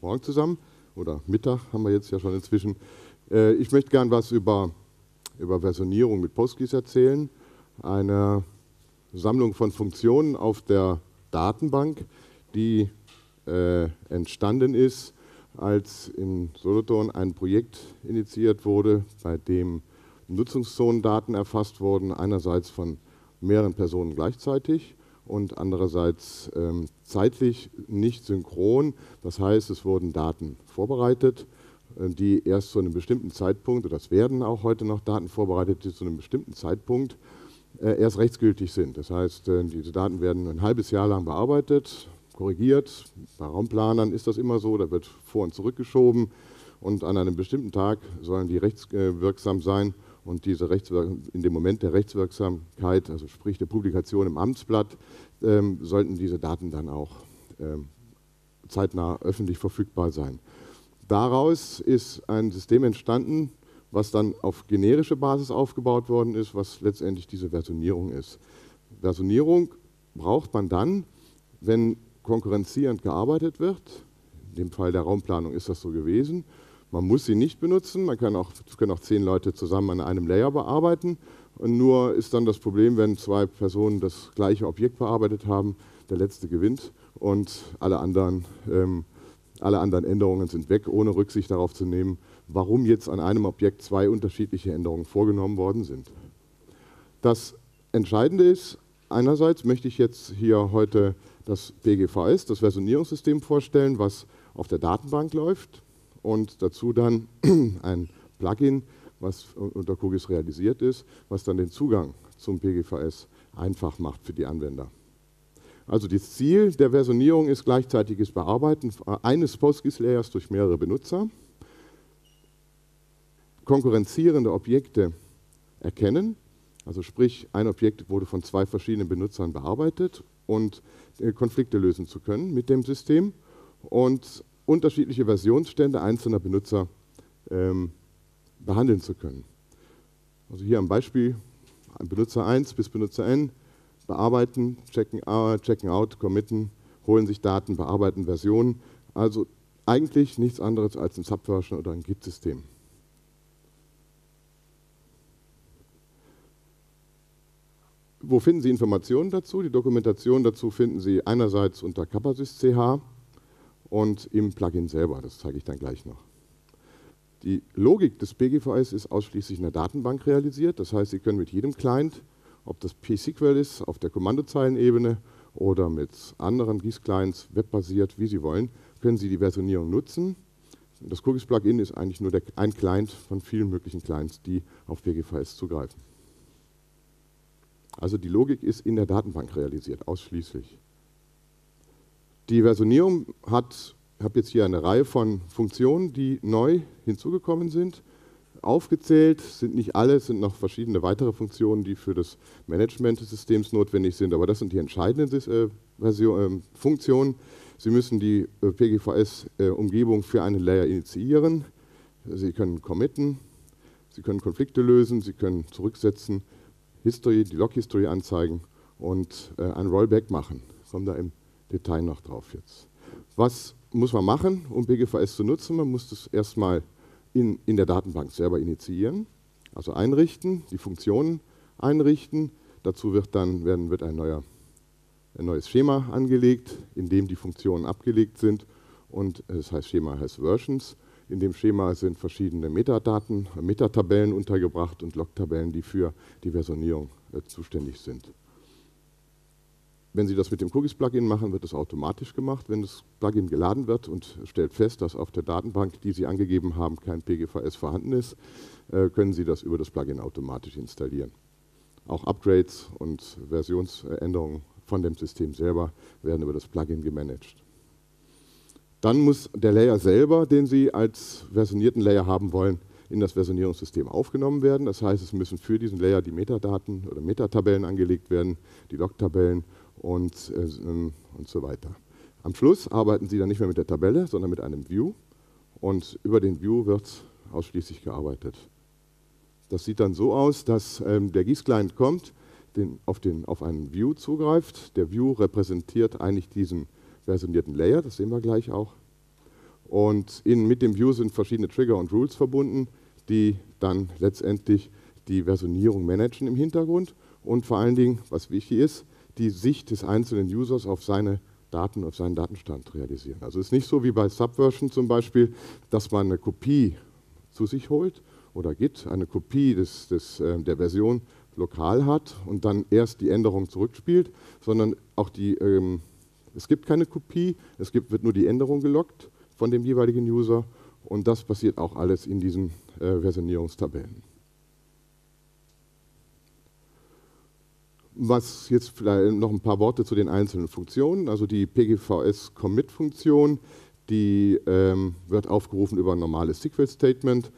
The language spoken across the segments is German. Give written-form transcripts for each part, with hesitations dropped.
morgen zusammen, oder Mittag haben wir jetzt ja schon inzwischen. Ich möchte gern was über Versionierung mit PostGIS erzählen. Eine Sammlung von Funktionen auf der Datenbank, die entstanden ist, als in Solothurn ein Projekt initiiert wurde, bei dem Nutzungszonendaten erfasst wurden, einerseits von mehreren Personen gleichzeitig und andererseits zeitlich nicht synchron. Das heißt, es wurden Daten vorbereitet, die erst zu einem bestimmten Zeitpunkt, oder es werden auch heute noch Daten vorbereitet, die zu einem bestimmten Zeitpunkt erst rechtsgültig sind. Das heißt, diese Daten werden ein halbes Jahr lang bearbeitet, korrigiert. Bei Raumplanern ist das immer so, da wird vor- und zurückgeschoben und an einem bestimmten Tag sollen die rechtswirksam sein. Und diese in dem Moment der Rechtswirksamkeit, also sprich der Publikation im Amtsblatt, sollten diese Daten dann auch zeitnah öffentlich verfügbar sein. Daraus ist ein System entstanden, was dann auf generische Basis aufgebaut worden ist, was letztendlich diese Versionierung ist. Versionierung braucht man dann, wenn konkurrenzierend gearbeitet wird. In dem Fall der Raumplanung ist das so gewesen. Man muss sie nicht benutzen, man kann auch, es können auch 10 Leute zusammen an einem Layer bearbeiten. Und nur ist dann das Problem, wenn 2 Personen das gleiche Objekt bearbeitet haben, der letzte gewinnt und alle anderen Änderungen sind weg, ohne Rücksicht darauf zu nehmen, warum jetzt an einem Objekt 2 unterschiedliche Änderungen vorgenommen worden sind. Das Entscheidende ist, einerseits möchte ich jetzt hier heute das PGVS, das Versionierungssystem, vorstellen, was auf der Datenbank läuft. Und dazu dann ein Plugin, was unter QGIS realisiert ist, was dann den Zugang zum PGVS einfach macht für die Anwender. Also das Ziel der Versionierung ist gleichzeitiges Bearbeiten eines PostGIS-Layers durch mehrere Benutzer, konkurrenzierende Objekte erkennen, also sprich ein Objekt wurde von 2 verschiedenen Benutzern bearbeitet, und Konflikte lösen zu können mit dem System und unterschiedliche Versionsstände einzelner Benutzer behandeln zu können. Also hier am Beispiel, Benutzer 1 bis Benutzer N, bearbeiten, checken out, committen, holen sich Daten, bearbeiten Versionen. Also eigentlich nichts anderes als ein Subversion oder ein Git-System. Wo finden Sie Informationen dazu? Die Dokumentation dazu finden Sie einerseits unter Kapasys.ch, und im Plugin selber, das zeige ich dann gleich noch. Die Logik des PGVS ist ausschließlich in der Datenbank realisiert. Das heißt, Sie können mit jedem Client, ob das P-SQL ist, auf der Kommandozeilenebene oder mit anderen GIS-Clients, webbasiert, wie Sie wollen, können Sie die Versionierung nutzen. Das QGIS-Plugin ist eigentlich nur ein Client von vielen möglichen Clients, die auf PGVS zugreifen. Also die Logik ist in der Datenbank realisiert, ausschließlich. Die Versionierung hat, ich habe jetzt hier eine Reihe von Funktionen, die neu hinzugekommen sind, aufgezählt, sind nicht alle, es sind noch verschiedene weitere Funktionen, die für das Management des Systems notwendig sind, aber das sind die entscheidenden Funktionen. Sie müssen die PGVS-Umgebung für einen Layer initiieren, Sie können committen, Sie können Konflikte lösen, Sie können zurücksetzen, History, die Log-History anzeigen und ein Rollback machen. Kommen da im Detail noch drauf jetzt. Was muss man machen, um PGVS zu nutzen? Man muss das erstmal in der Datenbank selber initiieren, also einrichten, die Funktionen einrichten. Dazu wird ein neues Schema angelegt, in dem die Funktionen abgelegt sind. Und das heißt, Schema heißt Versions. In dem Schema sind verschiedene Metadaten, Metatabellen untergebracht und Logtabellen, die für die Versionierung zuständig sind. Wenn Sie das mit dem QGIS-Plugin machen, wird das automatisch gemacht, wenn das Plugin geladen wird und stellt fest, dass auf der Datenbank, die Sie angegeben haben, kein PGVS vorhanden ist, können Sie das über das Plugin automatisch installieren. Auch Upgrades und Versionsänderungen von dem System selber werden über das Plugin gemanagt. Dann muss der Layer selber, den Sie als versionierten Layer haben wollen, in das Versionierungssystem aufgenommen werden. Das heißt, es müssen für diesen Layer die Metadaten oder Metatabellen angelegt werden, die Logtabellen und so weiter. Am Schluss arbeiten Sie dann nicht mehr mit der Tabelle, sondern mit einem View, und über den View wird ausschließlich gearbeitet. Das sieht dann so aus, dass der GIS-Client kommt, auf einen View zugreift. Der View repräsentiert eigentlich diesen versionierten Layer, das sehen wir gleich auch. Und mit dem View sind verschiedene Trigger und Rules verbunden, die dann letztendlich die Versionierung managen im Hintergrund und vor allen Dingen, was wichtig ist, die Sicht des einzelnen Users auf seine Daten, auf seinen Datenstand realisieren. Also es ist nicht so wie bei Subversion zum Beispiel, dass man eine Kopie zu sich holt oder Git, eine Kopie der Version lokal hat und dann erst die Änderung zurückspielt, sondern auch es gibt keine Kopie, wird nur die Änderung gelockt von dem jeweiligen User und das passiert auch alles in diesen Versionierungstabellen. Was jetzt vielleicht noch ein paar Worte zu den einzelnen Funktionen, also die PGVS-Commit-Funktion, die wird aufgerufen über ein normales SQL-Statement.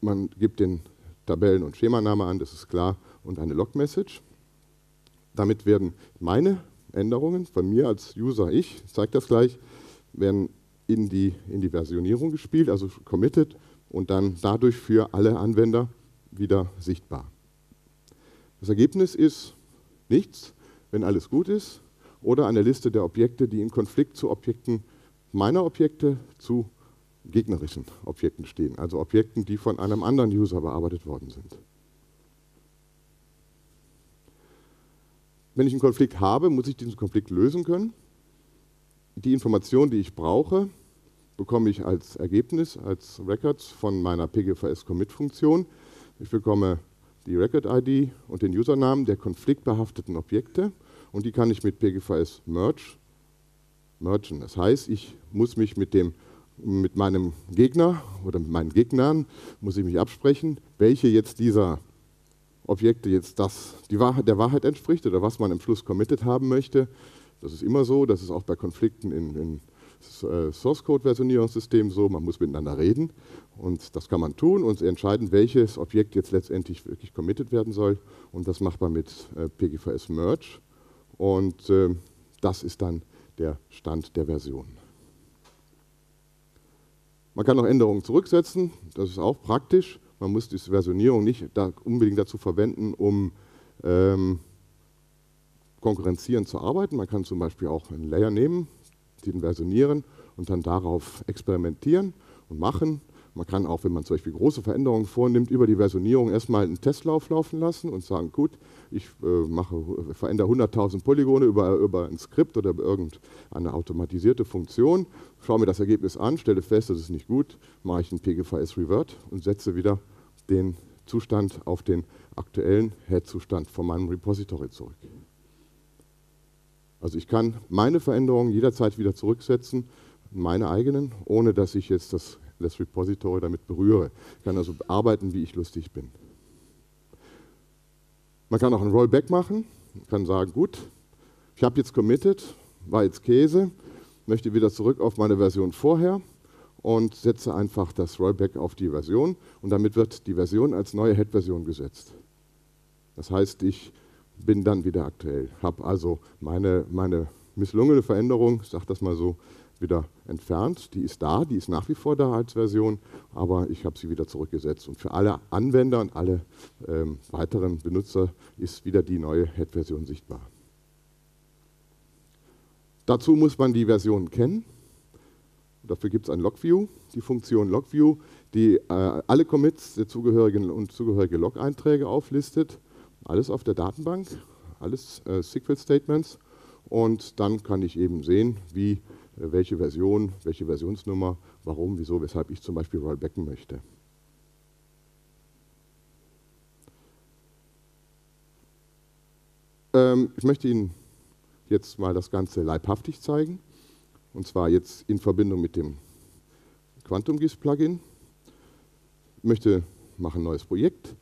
Man gibt den Tabellen- und Schemaname an, das ist klar, und eine Log-Message. Damit werden meine Änderungen von mir als User, ich zeige das gleich, werden in die Versionierung gespielt, also committed und dann dadurch für alle Anwender wieder sichtbar. Das Ergebnis ist nichts, wenn alles gut ist, oder eine Liste der Objekte, die im Konflikt zu Objekten meiner Objekte zu gegnerischen Objekten stehen, also Objekten, die von einem anderen User bearbeitet worden sind. Wenn ich einen Konflikt habe, muss ich diesen Konflikt lösen können. Die Information, die ich brauche, bekomme ich als Ergebnis, als Records von meiner PGVS-Commit-Funktion. Ich bekomme die Record-ID und den Usernamen der konfliktbehafteten Objekte und die kann ich mit PGVS mergen. Das heißt, ich muss mich mit meinem Gegner oder mit meinen Gegnern muss ich mich absprechen, welche jetzt dieser Objekte jetzt der Wahrheit entspricht oder was man am Schluss committed haben möchte. Das ist immer so, das ist auch bei Konflikten in Source-Code-Versionierungssystemen so, man muss miteinander reden und das kann man tun und entscheiden, welches Objekt jetzt letztendlich wirklich committed werden soll und das macht man mit PGVS Merge und das ist dann der Stand der Version. Man kann auch Änderungen zurücksetzen, das ist auch praktisch, man muss diese Versionierung nicht unbedingt dazu verwenden, um konkurrenzierend zu arbeiten. Man kann zum Beispiel auch einen Layer nehmen, den versionieren und dann darauf experimentieren und machen. Man kann auch, wenn man zum Beispiel große Veränderungen vornimmt, über die Versionierung erstmal einen Testlauf laufen lassen und sagen, gut, ich verändere 100.000 Polygone über ein Skript oder über irgendeine automatisierte Funktion, schaue mir das Ergebnis an, stelle fest, das ist nicht gut, mache ich einen PGVS-Revert und setze wieder den Zustand auf den aktuellen Head-Zustand von meinem Repository zurück. Also ich kann meine Veränderungen jederzeit wieder zurücksetzen, meine eigenen, ohne dass ich jetzt das Repository damit berühre. Ich kann also arbeiten, wie ich lustig bin. Man kann auch ein Rollback machen. Man kann sagen, gut, ich habe jetzt committed, war jetzt Käse, möchte wieder zurück auf meine Version vorher und setze einfach das Rollback auf die Version und damit wird die Version als neue Head-Version gesetzt. Das heißt, ich bin dann wieder aktuell, habe also meine misslungene Veränderung, ich sage das mal so, wieder entfernt. Die ist da, die ist nach wie vor da als Version, aber ich habe sie wieder zurückgesetzt. Und für alle Anwender und alle weiteren Benutzer ist wieder die neue Head-Version sichtbar. Dazu muss man die Version kennen. Dafür gibt es ein Logview, die Funktion Logview, die alle Commits der zugehörigen und zugehörige Log-Einträge auflistet. Alles auf der Datenbank, alles SQL-Statements und dann kann ich eben sehen, welche Version, welche Versionsnummer, warum, wieso, weshalb ich zum Beispiel rollbacken möchte. Ich möchte Ihnen jetzt mal das Ganze leibhaftig zeigen und zwar jetzt in Verbindung mit dem QuantumGIS-Plugin. Ich mache ein neues Projekt.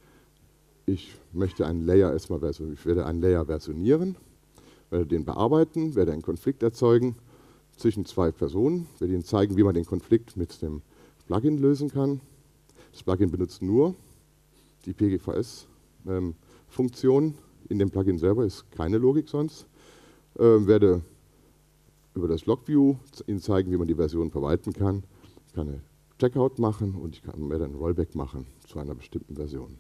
Ich möchte einen Layer erstmal versionieren. Ich werde einen Layer versionieren, werde den bearbeiten, werde einen Konflikt erzeugen zwischen zwei Personen, werde Ihnen zeigen, wie man den Konflikt mit dem Plugin lösen kann. Das Plugin benutzt nur die PGVS-Funktion. In dem Plugin selber ist keine Logik sonst. Werde über das Logview Ihnen zeigen, wie man die Version verwalten kann. Ich kann eine Checkout machen und ich werde einen Rollback machen zu einer bestimmten Version.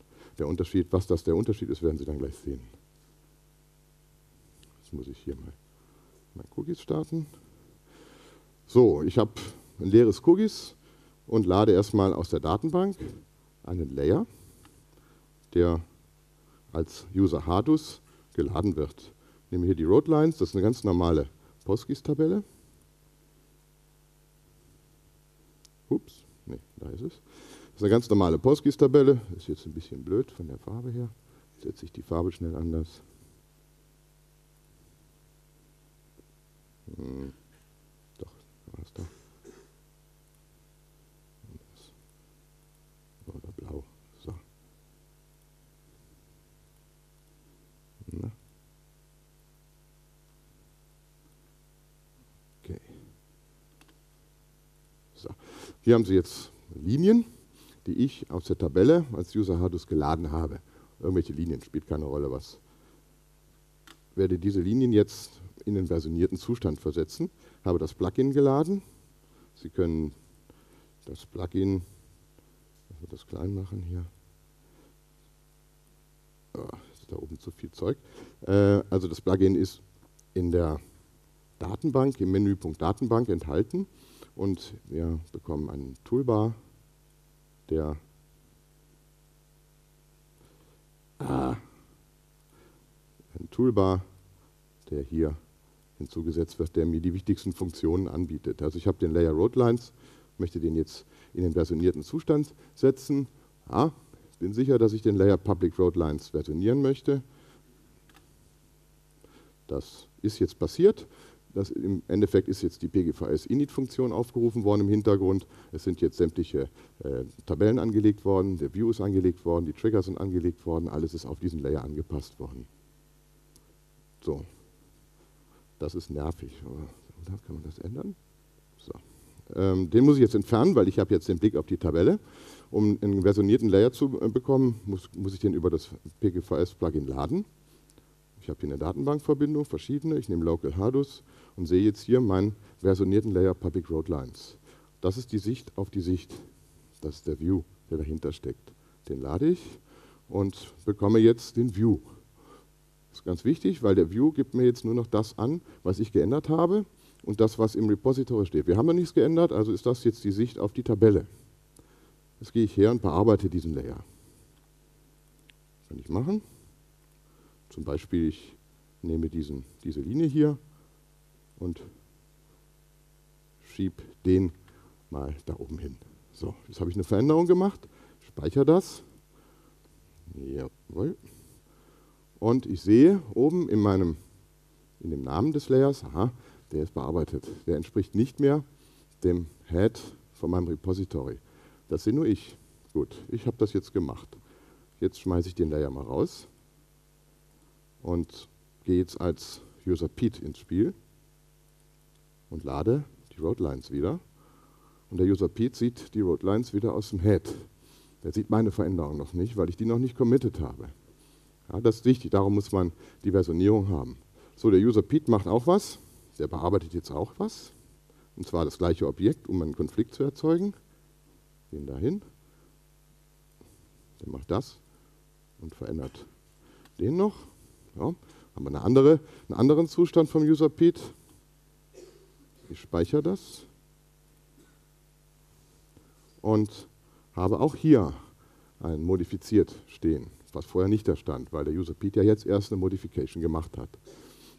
Was das der Unterschied ist, werden Sie dann gleich sehen. Jetzt muss ich hier mal mein Cookies starten. So, ich habe ein leeres QGIS und lade erstmal aus der Datenbank einen Layer, der als User Hardus geladen wird. Ich nehme hier die RoadLines, das ist eine ganz normale PostGIS-Tabelle. Ups, nee, da ist es. Das ist eine ganz normale PostGIS-Tabelle, ist jetzt ein bisschen blöd von der Farbe her. Setze ich die Farbe schnell anders. Doch, da war es doch. Oder blau. So. Na. Okay. So. Hier haben Sie jetzt Linien, die ich aus der Tabelle als User Hardus geladen habe. Irgendwelche Linien, spielt keine Rolle, was. Ich werde diese Linien jetzt in den versionierten Zustand versetzen. Ich habe das Plugin geladen. Sie können das Plugin, lassen wir das klein machen hier. Oh, ist da oben zu viel Zeug. Also das Plugin ist in der Datenbank, im Menüpunkt Datenbank enthalten. Und wir bekommen einen Toolbar, der hier hinzugesetzt wird, der mir die wichtigsten Funktionen anbietet. Also ich habe den Layer RoadLines, möchte den jetzt in den versionierten Zustand setzen. Ah, ich bin sicher, dass ich den Layer Public RoadLines versionieren möchte. Das ist jetzt passiert. Im Endeffekt ist jetzt die PGVS-Init-Funktion aufgerufen worden im Hintergrund. Es sind jetzt sämtliche Tabellen angelegt worden, der View ist angelegt worden, die Triggers sind angelegt worden, alles ist auf diesen Layer angepasst worden. So, das ist nervig. Oder kann man das ändern? So. Den muss ich jetzt entfernen, weil ich habe jetzt den Blick auf die Tabelle. Um einen versionierten Layer zu bekommen, muss ich den über das PGVS-Plugin laden. Ich habe hier eine Datenbankverbindung, verschiedene. Ich nehme Local Hardus und sehe jetzt hier meinen versionierten Layer Public RoadLines. Das ist die Sicht auf die Sicht. Das ist der View, der dahinter steckt. Den lade ich und bekomme jetzt den View. Das ist ganz wichtig, weil der View gibt mir jetzt nur noch das an, was ich geändert habe und das, was im Repository steht. Wir haben noch nichts geändert, also ist das jetzt die Sicht auf die Tabelle. Jetzt gehe ich her und bearbeite diesen Layer. Kann ich machen. Zum Beispiel, ich nehme diese Linie hier und schiebe den mal da oben hin. So, jetzt habe ich eine Veränderung gemacht, speichere das. Jawohl. Und ich sehe oben in dem Namen des Layers, aha, der ist bearbeitet. Der entspricht nicht mehr dem Head von meinem Repository. Das sehe nur ich. Gut, ich habe das jetzt gemacht. Jetzt schmeiße ich den Layer mal raus und gehe jetzt als User Pete ins Spiel und lade die RoadLines wieder. Und der User Pete sieht die RoadLines wieder aus dem Head. Der sieht meine Veränderung noch nicht, weil ich die noch nicht committed habe. Ja, das ist wichtig, darum muss man die Versionierung haben. So, der User Pete macht auch was, der bearbeitet jetzt auch was, und zwar das gleiche Objekt, um einen Konflikt zu erzeugen. Gehen dahin, der macht das und verändert den noch. Ja, haben wir einen anderen Zustand vom User Pete. Ich speichere das und habe auch hier ein modifiziert stehen, was vorher nicht da stand, weil der User Pete ja jetzt erst eine Modification gemacht hat.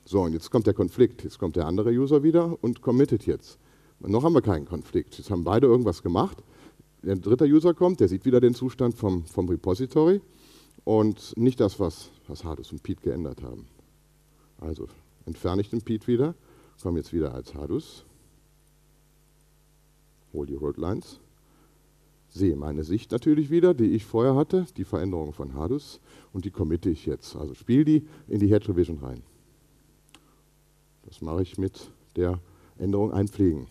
So, und jetzt kommt der Konflikt. Jetzt kommt der andere User wieder und committet jetzt. Und noch haben wir keinen Konflikt. Jetzt haben beide irgendwas gemacht. Der dritte User kommt, der sieht wieder den Zustand vom Repository und nicht das, was Hardus und Pete geändert haben. Also entferne ich den Pete wieder, komme jetzt wieder als Hardus, hole die RoadLines, sehe meine Sicht natürlich wieder, die ich vorher hatte, die Veränderung von Hardus, und die committe ich jetzt. Also spiele die in die Head Revision rein. Das mache ich mit der Änderung einpflegen.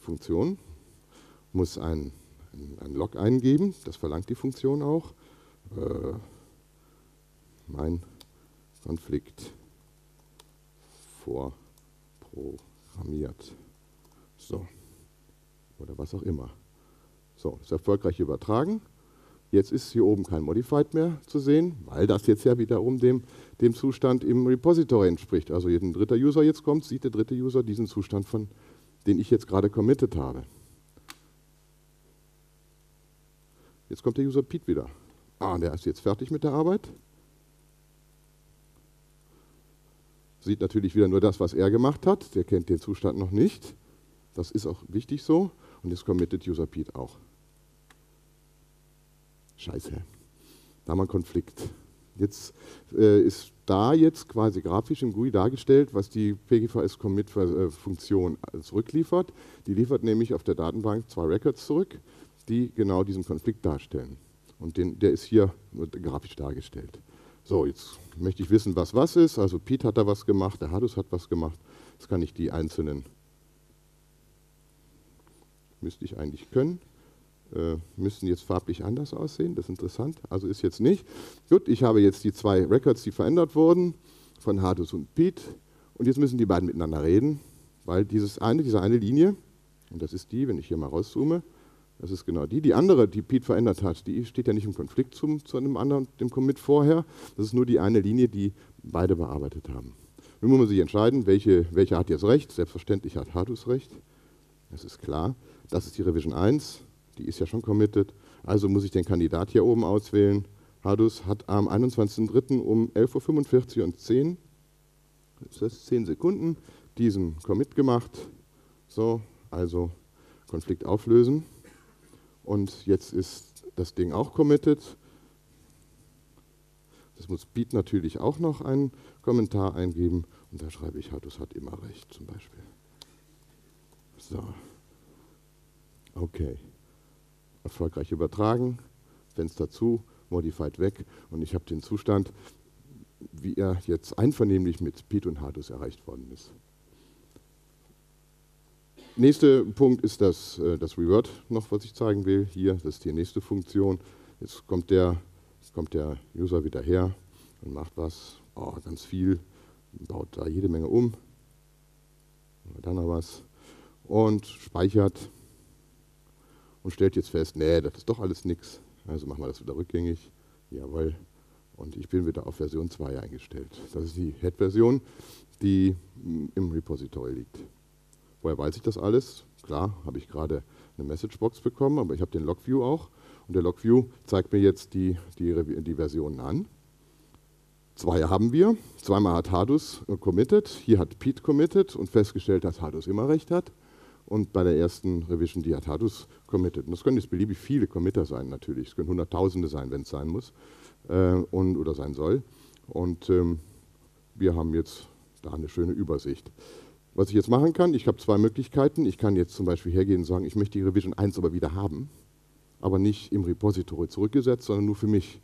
Funktion muss ein Log eingeben, das verlangt die Funktion auch. Mein Konflikt vorprogrammiert. So. Oder was auch immer. So, ist erfolgreich übertragen. Jetzt ist hier oben kein Modified mehr zu sehen, weil das jetzt ja wiederum dem Zustand im Repository entspricht. Also jeden dritten User jetzt kommt, sieht der dritte User diesen Zustand von den ich jetzt gerade committed habe. Jetzt kommt der User Pete wieder. Ah, der ist jetzt fertig mit der Arbeit. Sieht natürlich wieder nur das, was er gemacht hat. Der kennt den Zustand noch nicht. Das ist auch wichtig so. Und jetzt committed User Pete auch. Scheiße. Da haben wir einen Konflikt. Jetzt ist da jetzt quasi grafisch im GUI dargestellt, was die PGVS-Commit-Funktion zurückliefert. Die liefert nämlich auf der Datenbank 2 Records zurück, die genau diesen Konflikt darstellen. Und der ist hier grafisch dargestellt. So, jetzt möchte ich wissen, was was ist. Also Pete hat da was gemacht, der Hardus hat was gemacht. Jetzt kann ich die einzelnen, müsste ich eigentlich können. Müssen jetzt farblich anders aussehen, das ist interessant, also ist jetzt nicht. Gut, ich habe jetzt die 2 Records, die verändert wurden, von Hardus und Pete, und jetzt müssen die beiden miteinander reden, weil diese eine Linie, und das ist die, wenn ich hier mal rauszoome, das ist genau die andere, die Pete verändert hat, die steht ja nicht im Konflikt zu einem anderen, dem Commit vorher, das ist nur die eine Linie, die beide bearbeitet haben. Nun muss man sich entscheiden, welche hat jetzt recht, selbstverständlich hat Hardus recht, das ist klar, das ist die Revision 1, die ist ja schon committed, also muss ich den Kandidat hier oben auswählen. Hardus hat am 21.03. um 11.45 Uhr und 10 Sekunden diesen Commit gemacht. So, also Konflikt auflösen. Und jetzt ist das Ding auch committed. Das muss Pete natürlich auch noch einen Kommentar eingeben. Und da schreibe ich, Hardus hat immer recht, zum Beispiel. So. Okay. Erfolgreich übertragen, Fenster zu, Modified weg, und ich habe den Zustand, wie er jetzt einvernehmlich mit Pete und Hardus erreicht worden ist. Nächster Punkt ist das Reword noch, was ich zeigen will. Hier, das ist die nächste Funktion. Jetzt kommt der User wieder her und macht was, ganz viel, baut da jede Menge um, dann noch was und speichert. Und stellt jetzt fest, nee, das ist doch alles nichts. Also machen wir das wieder rückgängig. Jawohl. Und ich bin wieder auf Version 2 eingestellt. Das ist die Head-Version, die im Repository liegt. Woher weiß ich das alles? Klar, habe ich gerade eine Messagebox bekommen, aber ich habe den Logview auch. Und der Logview zeigt mir jetzt die Versionen an. 2 haben wir. 2-mal hat Hardus committed. Hier hat Pete committed und festgestellt, dass Hardus immer recht hat. Und bei der ersten Revision, die hat Hardus committed. Und das können jetzt beliebig viele Committer sein, natürlich. Es können Hunderttausende sein, wenn es sein muss oder sein soll. Und wir haben jetzt da eine schöne Übersicht. Was ich jetzt machen kann, ich habe 2 Möglichkeiten. Ich kann jetzt zum Beispiel hergehen und sagen, ich möchte die Revision 1 aber wieder haben, aber nicht im Repository zurückgesetzt, sondern nur für mich.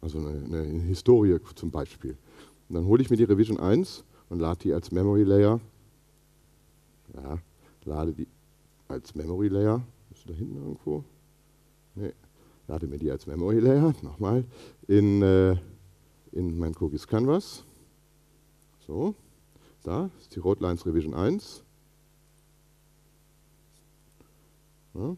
Also eine Historie zum Beispiel. Und dann hole ich mir die Revision 1 und lade die als Memory Layer. Ja. Lade die als Memory Layer, ist da hinten irgendwo? Nee. Lade mir die als Memory Layer, nochmal, in mein QGIS Canvas. So, da ist die RoadLines Revision 1. Ja.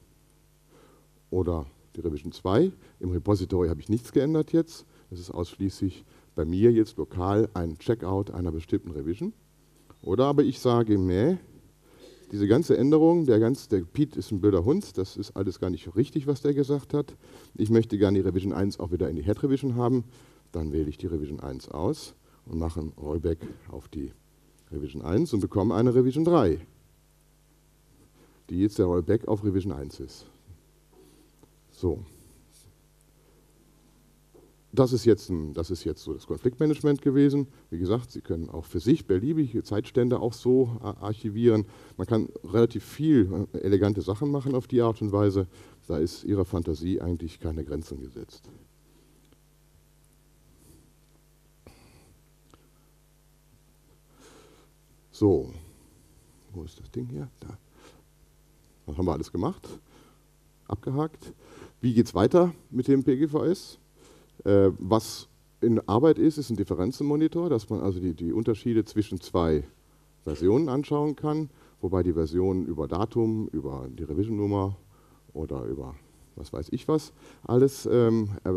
Oder die Revision 2. Im Repository habe ich nichts geändert jetzt. Es ist ausschließlich bei mir jetzt lokal ein Checkout einer bestimmten Revision. Oder aber ich sage, nee, diese ganze Änderung, der Pete ist ein blöder Hund, das ist alles gar nicht richtig, was der gesagt hat. Ich möchte gerne die Revision 1 auch wieder in die Head Revision haben. Dann wähle ich die Revision 1 aus und mache einen Rollback auf die Revision 1 und bekomme eine Revision 3, die jetzt der Rollback auf Revision 1 ist. So. Das ist jetzt so das Konfliktmanagement gewesen. Wie gesagt, Sie können auch für sich beliebige Zeitstände auch so archivieren. Man kann relativ viel elegante Sachen machen auf die Art und Weise. Da ist Ihrer Fantasie eigentlich keine Grenzen gesetzt. So, wo ist das Ding hier? Da. Was haben wir alles gemacht? Abgehakt. Wie geht es weiter mit dem PGVS? Was in Arbeit ist, ist ein Differenzenmonitor, dass man also die Unterschiede zwischen 2 Versionen anschauen kann, wobei die Versionen über Datum, über die Revisionnummer oder über was weiß ich was alles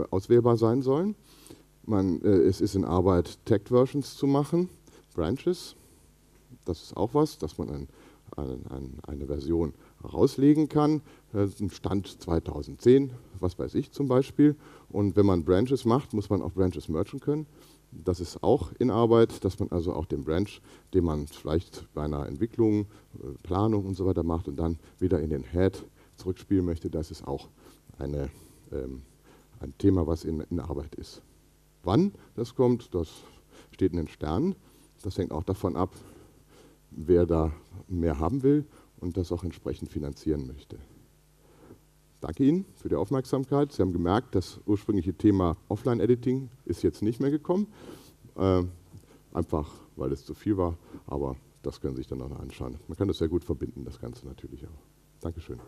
auswählbar sein sollen. Es ist in Arbeit, Tagged Versions zu machen, Branches, das ist auch was, dass man ein eine Version rauslegen kann. Das ist ein Stand 2010, was weiß ich zum Beispiel. Und wenn man Branches macht, muss man auch Branches mergen können. Das ist auch in Arbeit, dass man also auch den Branch, den man vielleicht bei einer Entwicklung, Planung und so weiter macht und dann wieder in den Head zurückspielen möchte, das ist auch ein Thema, was in Arbeit ist. Wann das kommt, das steht in den Sternen. Das hängt auch davon ab, wer da mehr haben will und das auch entsprechend finanzieren möchte. Danke Ihnen für die Aufmerksamkeit. Sie haben gemerkt, das ursprüngliche Thema Offline-Editing ist jetzt nicht mehr gekommen. Einfach, weil es zu viel war, aber das können Sie sich dann auch noch anschauen. Man kann das sehr gut verbinden, das Ganze natürlich auch. Dankeschön.